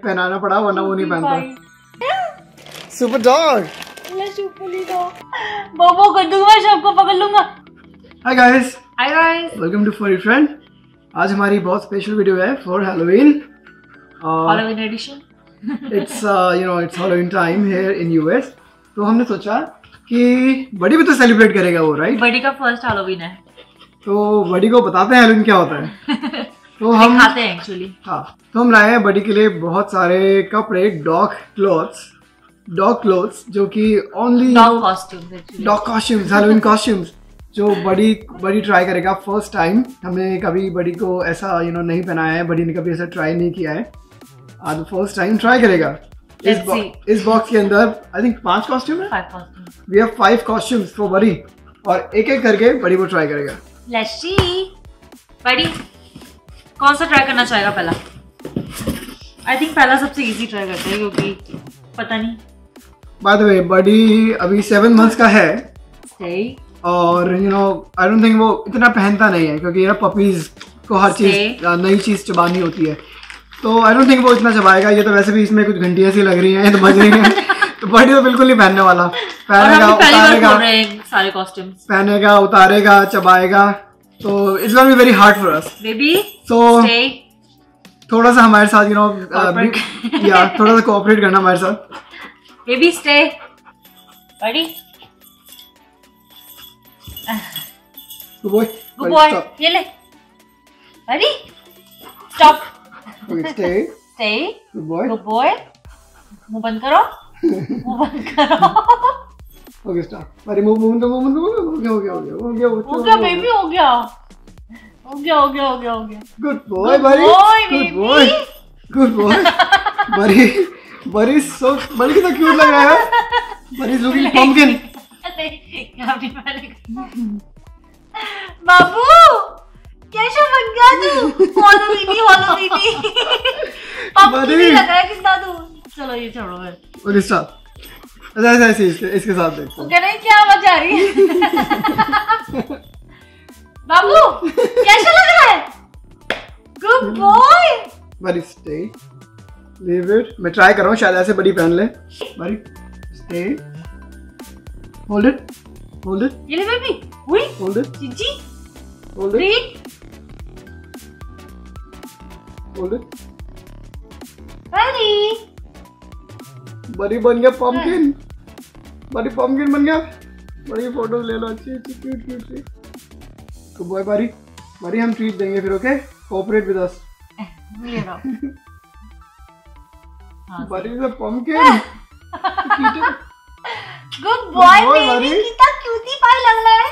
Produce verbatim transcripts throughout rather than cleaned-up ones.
पहनाना पड़ा वरना वो नहीं पहनता। सुपर डॉग बोबो कर दूंगा, सबको पकड़ लूंगा। Hi guys, hi guys, welcome to furry friend. आज हमारी बहुत स्पेशल वीडियो है for Halloween, Halloween edition. It's you know it's Halloween time here in US, तो हमने सोचा कि बडी भी तो सेलिब्रेट करेगा वो, राइट? बडी का फर्स्ट हैलोवीन है, तो बडी को बताते हैं हैलोवीन क्या होता है। तो हम खाते हैं एक्चुअली। हाँ, तो हम लाए हैं बडी के लिए बहुत सारे कपड़े, डॉग क्लोथ्स, डॉग क्लोथ्स जो कि only dog costumes, dog costumes, Halloween costumes जो बडी बडी ट्राई करेगा फर्स्ट टाइम। हमने कभी बडी को ऐसा यू नो नहीं पहनाया है, बडी ने कभी ऐसा ट्राई नहीं किया है, आज फर्स्ट टाइम ट्राई करेगा। इस इस बॉक्स के अंदर आई थिंक पांच कॉस्ट्यूम है, we have five costumes for Buddy, और एक एक करके बडी वो ट्राई करेगा। लस्सी बडी कौन सा ट्राई करना चाहेगा पहला? आई थिंक पहला सबसे इजी ट्राई करते हैं क्योंकि पता नहीं। बाय द वे बडी अभी सेवन मंथ्स का है और you know I don't think वो इतना पहनता नहीं है क्योंकि यार पपीज को हर चीज नई चीज चबानी होती है, तो आई डोंट थिंक वो इतना चबाएगा। ये तो वैसे भी इसमें कुछ घंटियां सी लग रही हैं, तो मजे हैं। तो बडी तो बिल्कुल नहीं पहनने वाला, पहनेगा उतारेगा, सारे कॉस्ट्यूम्स पहनेगा, उतारेगा, चबाएगा, तो it's gonna be very hard for us baby. So थोड़ा सा हमारे साथ यू नो या थोड़ा सा कोऑपरेट करना हमारे साथ baby. Stay Buddy, good boy, good boy, ये ले Buddy, stop, stay, stay, good boy, good boy, मुंह बंद करो, मुंह बंद करो। ओके स्टॉप, अरे मूव मूव मूव मूव, हो गया हो गया हो गया हो गया बेबी, हो गया हो गया हो गया हो गया हो गया। Good boy Buddy, good boy, good boy Buddy, Buddy so Buddy कितना क्यूट लग रहा है, बडी लुकिंग पंपकिन। यहां भी पहले बाबू कैसा बन गया तू, follow baby follow baby, pumpkin लगा कितना तू। चलो ये छोड़ो फिर, ओके स्टॉप, ऐसे ऐसे इसके इसके साथ देखते हैं क्या आवाज आ रही है। बाबू कैसा लग रहा है? Good boy Buddy, stay, leave it. मैं ट्राई कर रहा हूँ, शायद ऐसे बडी पहन ले। Buddy stay, hold it, hold it, ये ले बेबी, हुई, होल्ड इट चिची, hold it, hold it Buddy. Buddy बन गया पम्पकिन, बड़ी पम्पकिन बन गया। बड़ी फोटो ले लो अच्छी अच्छी क्यूट क्यूट सी। गुड बॉय बड़ी, बड़ी हम ट्रीट देंगे फिर, ओके, कोऑपरेट विद अस। ये लो बड़ी से पम्पकिन, गुड बॉय बेबी, कितना क्यूटी पाई लग रहा है।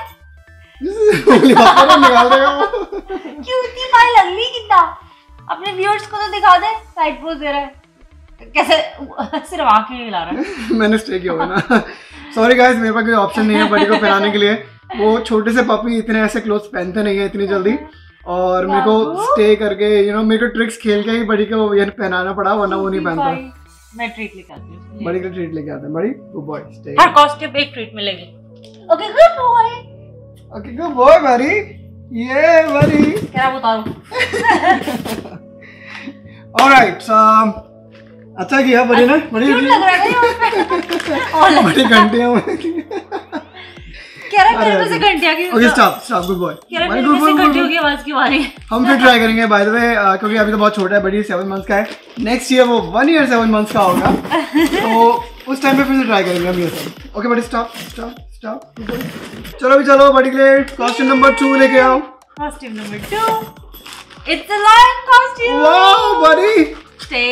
निकाल देगा वो, क्यूटी पाई लग रही कितना। अपने व्यूअर्स को तो दिखा दे, साइड पोज दे रहा है कैसे, सिर्फ आंखें हिला रहा है। मैंने स्टे किया होगा ना, सॉरी गाइस, मेरे पास कोई ऑप्शन नहीं है बडी को पहनाने के लिए। वो छोटे से पपी इतने ऐसे क्लोथ पहनते नहीं है इतनी जल्दी, और मेरे को स्टे करके यू you नो know, मेरे को ट्रिक्स खेल के ही बडी को पहनाना पड़ा वरना वो नहीं पहनता। मैं ट्रीट लेके आती हूं, बडी का ट्रीट लेके आते हैं। बडी गुड बॉय, स्टे, हर कॉस्ट्यूम एक ट्रीट मिलेगी। Okay good boy, okay good boy Buddy, ये बडी तेरा बताओ। ऑलराइट, सो अच्छा किया बड़ी ना, बड़ी लग रहा है, बड़ी घंटियां से घंटियां की। Okay stop stop, good boy, घंटियों की आवाज की बारी। हम फिर ट्राई करेंगे बाय द वे, क्योंकि अभी तो बहुत छोटा है, बड़ी सेवन मंथ्स का है। नेक्स्ट ईयर वो वन ईयर सेवन मंथ्स का होगा, तो उस टाइम पे फिर से ट्राई करेंगे हम ये सब। Okay Buddy stop stop stop, चलो भी चलो बड़ी के लिए कॉस्ट्यूम नंबर टू लेके आओ। Costume number two, it's a lion costume. Wow Buddy, stay,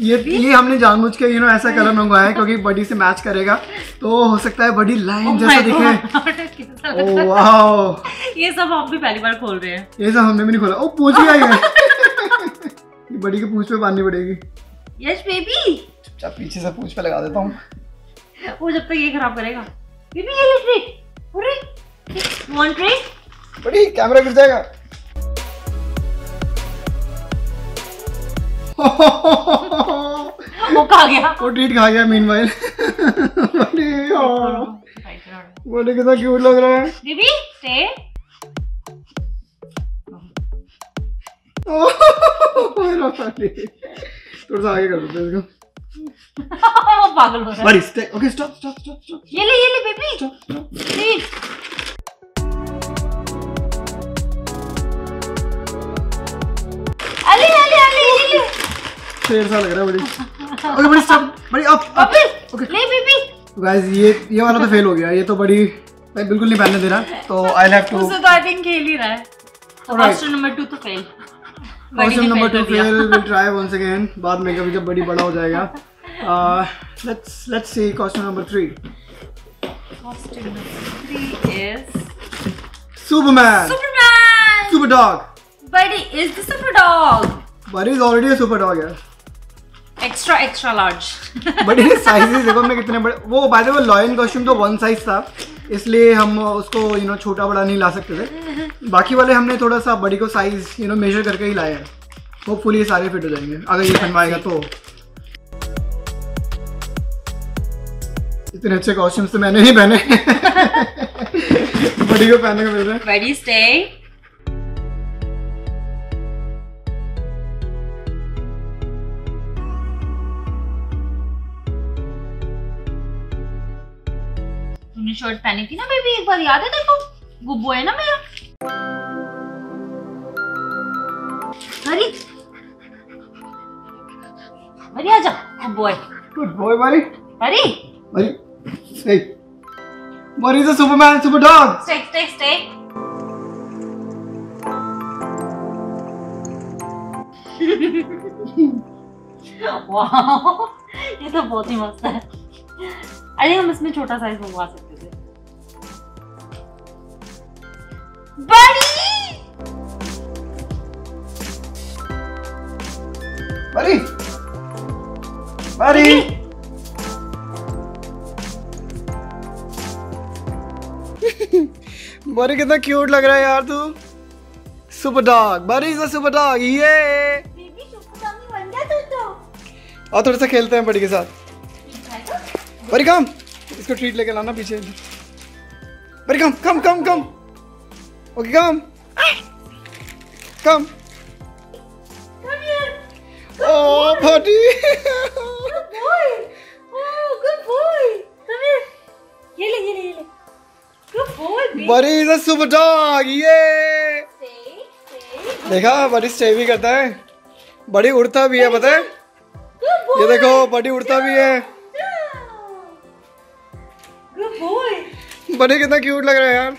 ये ये हमने जानबूझ के यू नो ऐसा कलर मंगवाया है क्योंकि बडी से मैच करेगा, तो हो सकता है बडी लाइन oh जैसा दिखे। ओह वाओ, ये सब हम भी पहली बार खोल रहे हैं, ये सब हमने भी नहीं खोला। ओ पूछ भी आई है, बडी के पूछ पे बांधनी पड़ेगी। यस बेबी, चुपचाप पीछे से पूछ पे लगा देता हूं वो, जब तक ये खराब करेगा। बेबी ये ले, पूरे वन ट्रिक, बडी कैमरा गिर जाएगा। वो खा गया, वो ट्रीट खा गया। मीनवाइल बड़ी बड़ी कितना क्यूट लग रहा है। बेबी स्टे, थोड़ा सा आगे कर देते हैं इसको। वो पागल हो रहा है। Buddy stop. Okay stop stop stop stop. ये ले ये ले बेबी। Stop please. शेर सा लग रहा है बड़ी। Okay Buddy stop. Buddy up up. Okay ले बेबी। तो गाइस ये ये वाला तो फेल हो गया। ये तो बड़ी मैं बिल्कुल नहीं पहनने दे रहा। तो आई हैव टू उसे तो आई थिंक खेल ही रहा है। ऑप्शन नंबर टू तो fail. Option number two fail. Will try once again. बाद में कभी जब बड़ी बड़ा हो जाएगा। Let's let's see question number three. Question number three is Superman. Superman. Superdog. Buddy is the superdog. Buddy is already a superdog यार. Extra extra large. Buddy के sizes देखो हमने कितने बड़े. वो by the way lion costume तो one size था, इसलिए हम उसको you know छोटा बड़ा नहीं ला सकते थे. बाकी वाले हमने थोड़ा सा Buddy को size you know measure करके ही लाया है. Hopefully ये सारे fit हो जाएंगे. अगर ये बनवाएगा तो. इतने अच्छे costumes तो मैंने नहीं पहने. Buddy को पहनने को मिल रहा है. Buddy stay. शर्ट पहनी थी ना बेबी एक बार याद है तेरे को? गुब्बो है ना मेरा। हरी हरी आजा गुब्बो है। Good boy Hari. Hari Hari stay. Hari is a Superman superdog. Stay stay stay. वाह ये तो बहुत ही मस्त है। अरे हम इसमें छोटा साइज मंगवा सकते। बड़ी बड़ी बड़ी बड़ी कितना क्यूट लग रहा है यार तू। Superdog buddy is a superdog. ये बेबी सुपरडॉग ही बन गया तू तो। और थोड़ा सा खेलते हैं बड़ी के साथ। बड़ी कम इसको ट्रीट लेके लाना पीछे। Buddy come come come come. Okay, come. Come. Come here. Good oh, boy. Buddy. Good boy. Oh, good boy. Come here. ये ले ये ले ये ले. Good boy, baby. Buddy is a super dog. Yay. Stay, stay. देखा Buddy stay भी करता है. Buddy उड़ता भी है पता है? Good boy. ये देखो Buddy उड़ता भी है. Good boy. Buddy कितना cute लग रहा है यार.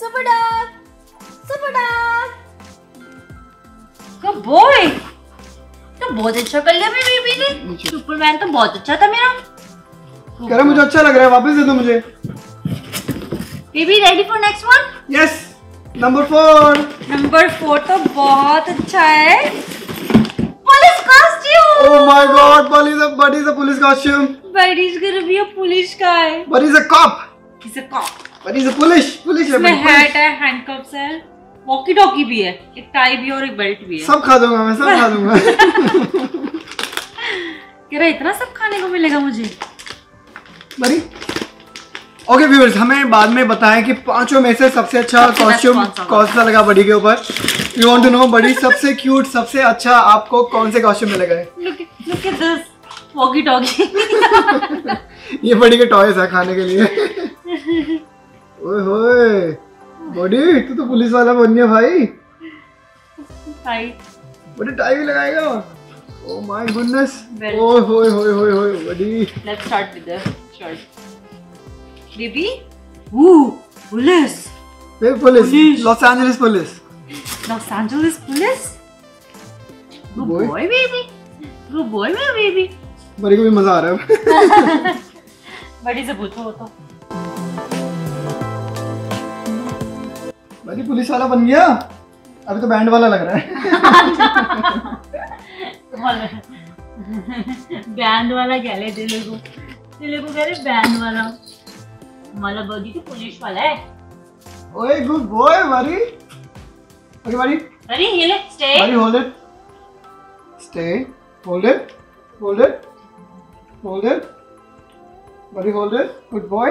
Super dog super dog good boy. तो बहुत अच्छा कर लिया मेरी बेबी ने। सुपरमैन तो बहुत अच्छा था मेरा। कह मुझे अच्छा लग रहा है। वापस दे दो मुझे। Baby ready for next one? Yes. Number four. Number four तो बहुत अच्छा है। Police costume. Oh my God police a Buddy is a police costume. Buddy is gonna be a police guy. Buddy is a cop. He is a cop. Buddy is a police police है। इसमें hat है handcuffs है। Walkie talkie भी है। एक tie भी और एक बेल्ट भी है। सब खा दूंगा मैं। सब खा दूंगा। कह रहा इतना सब खाने को मिलेगा मुझे। बड़ी ओके व्यूअर्स हमें बाद में बताएं कि पांचों में से सबसे अच्छा कॉस्ट्यूम कौन सा लगा बड़ी के ऊपर। यू वांट टू नो बड़ी सबसे क्यूट सबसे अच्छा आपको कौन से कॉस्ट्यूम में लगा है? Look look at this walkie talkie. ये बड़ी के टॉयज है खाने के लिए। ओए होए बड़ी तू तो पुलिस वाला बन गया भाई। टाई बड़ी टाई भी लगाएगा। Oh my goodness. ओए होए होए होए होए Buddy. Let's start with the shirt. Baby वो पुलिस। वे police Los Angeles police. Los Angeles police. Good boy baby. Good boy my baby. बड़ी को भी मजा आ रहा है। बड़ी से भूत हो तो बड़ी पुलिस वाला बन गया। अभी तो बैंड वाला लग रहा है। बैंड वाला क्या ले दे लोगों। तेरे को कह रहे बैन वाला, हमारा बॉडी तो पुलिस वाला है। ओए गुड बॉय वरी, ओके वरी, वरी ये ले स्टे, वरी hold it, stay, hold it, hold it, hold it, वरी hold it, good boy,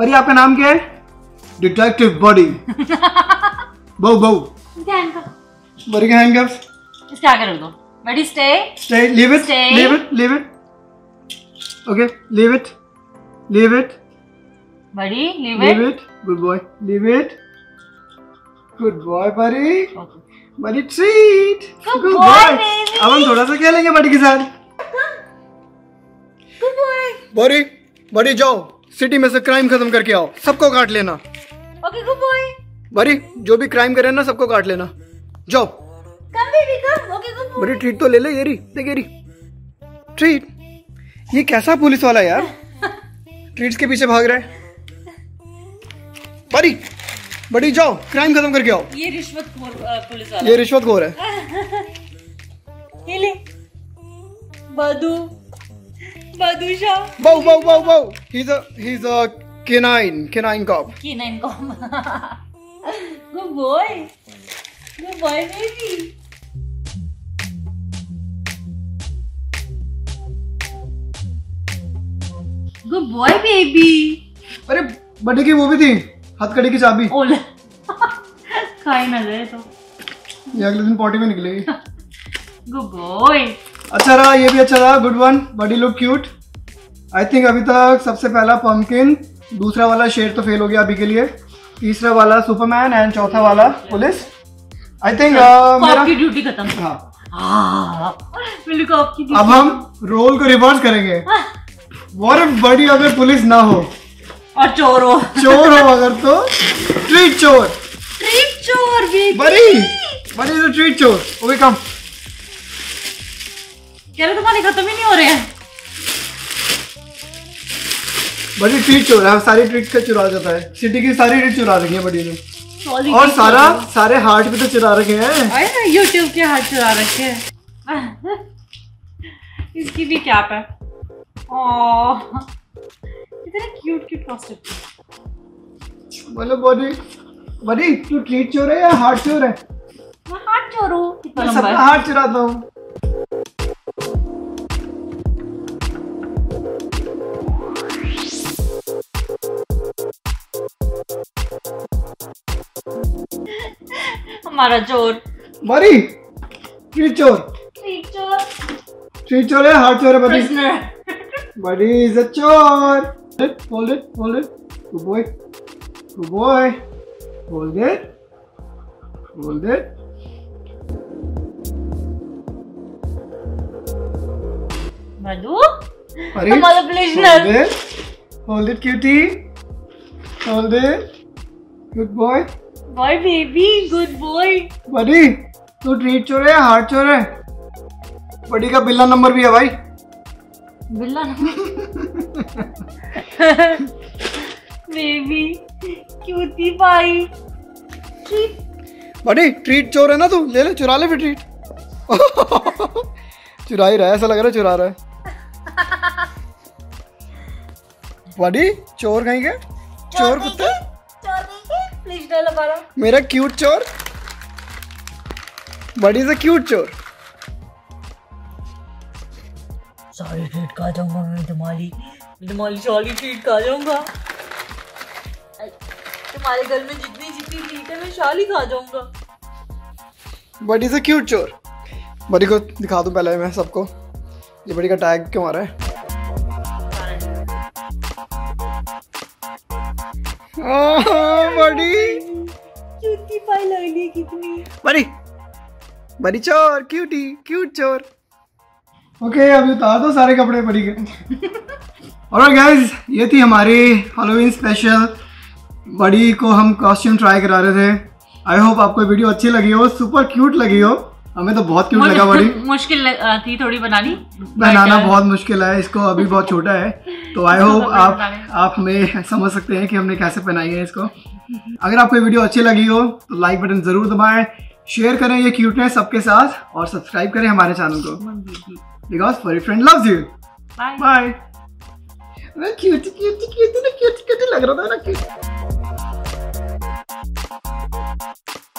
buddy आपका नाम क्या है? Detective Buddy. Bow bow. handcuffs. buddy के handcuffs. इस क्या करोगे? Buddy stay. Stay. Leave it. Stay. Leave it. Leave it. Okay, leave it, leave it. Buddy, leave it. Leave it. Good boy. Leave it. Good boy, buddy. Okay. Buddy treat. Good, Good boy, boy, baby. अब हम थोड़ा सा खेलेंगे buddy के साथ. Good boy. Buddy, buddy जाओ. City में से क्राइम खत्म करके आओ. सबको काट लेना. Okay, good boy. Buddy, जो भी क्राइम करे ना सबको काट लेना. जाओ. Come baby, come. Okay, good boy. Buddy treat तो ले ले येरी. देख येरी. Treat. ये कैसा पुलिस वाला यार, ट्रीट्स के पीछे भाग रहा है। बड़ी, बड़ी जाओ, क्राइम खत्म करके आओ। ये रिश्वतखोर पुलिस वाला। ये रिश्वतखोर है। ये ले, बादू, बादूशा। बाव बाव बाव बाव। He's a he's a canine canine cop. Canine cop. Good boy, good boy baby. Good boy baby. अरे बड़ी की वो भी थी, हथकड़ी की चाबी। ओले खाई ना जाए तो ये अगले दिन पॉटी में निकलेगी। Good boy. अच्छा रहा, ये भी अच्छा रहा, गुड वन। बड़ी लुक क्यूट। आई थिंक अभी तक सबसे पहला पंपकिन, दूसरा वाला शेर तो फेल हो गया अभी के लिए, तीसरा वाला सुपरमैन एंड चौथा वाला पुलिस। आई थिंक आपकी ड्यूटी खत्म। हाँ अब हम रोल को रिवर्स करेंगे। What if बड़ी अगर पुलिस ना हो और चोर हो, चोर हो अगर तो ट्रीट चोर, ट्रीट चोर भी बड़ी, बड़ी तो ट्रीट चोर। ओके कम, कह रहे तुम्हारे खत्म ही नहीं हो रहे हैं। बड़ी ट्रीट चोर है, सारी ट्रीट का चुरा जाता है, सिटी की सारी ट्रीट चुरा रखी है बड़ी ने, और सारा सारे हार्ट भी तो चुरा रखे हैं, यूट्यूब के हार्ट चुरा रखे हैं। इसकी भी क्या है, इतने क्यूट क्यूट कॉस्ट्यूम। बोलो बॉडी, बॉडी तू ट्रीट चोर है या हार्ट चोर है? मैं हार्ट चोर हूँ, मैं सबका हार्ट चुराता हूँ। हमारा चोर बॉडी, ट्रीट चोर, ट्रीट चोर, ट्रीट चोर है, हार्ट चोर है buddy. Buddy is a chore. Hold it, hold it, hold it. Good boy, good boy. Hold it, hold it. Madhu, another prisoner. Hold it, hold it, cutie. Hold it. Good boy. Boy baby, good boy. Buddy, तू treat चोर है, heart चोर है? Buddy का बिल्ला number भी है भाई। बिल्ला बेबी क्यूटी भाई। बड़ी ट्रीट चोर है ना तू, ले ले चुरा ले फिर ट्रीट। चुरा ही रहा है, ऐसा लग रहा है चुरा रहा है। बड़ी चोर कहीं गए, चोर कुत्ते, प्लीज डाल हमारा, मेरा क्यूट चोर। बड़ी से क्यूट चोर, सारी ट्रीट खा जाऊंगा मैं, तुम्हारी तुम्हारी सारी ट्रीट खा जाऊंगा। तुम्हारे घर में जितनी जितनी ट्रीट है मैं सारी खा जाऊंगा। बड़ी से क्यूट चोर। बड़ी को दिखा दूं पहले मैं सबको, ये बड़ी का टैग क्यों आ रहा है। बड़ी क्यूटी पाई लग रही कितनी। बड़ी बड़ी चोर, क्यूटी क्यूट चोर। ओके okay, अभी उतार दो सारे कपड़े बड़ी के। और गाइज ये थी हमारी हैलोवीन स्पेशल, बडी को हम कॉस्ट्यूम ट्राई करा रहे थे। आई होप आपको वीडियो अच्छी लगी हो, सुपर क्यूट लगी हो, हमें तो बहुत क्यूट लगा। बड़ी मुश्किल थी थोड़ी बनानी, बनाना बहुत मुश्किल है, इसको अभी बहुत छोटा है। तो आई होप आप आप हमें समझ सकते हैं कि हमने कैसे पहनाई है इसको। अगर आपको ये वीडियो अच्छी लगी हो तो लाइक बटन जरूर दबाएं, शेयर करें ये क्यूटनेस सबके साथ और सब्सक्राइब करें हमारे चैनल को, because furry friend loves you. Bye. Cute cute cute cute लग रहा था ना।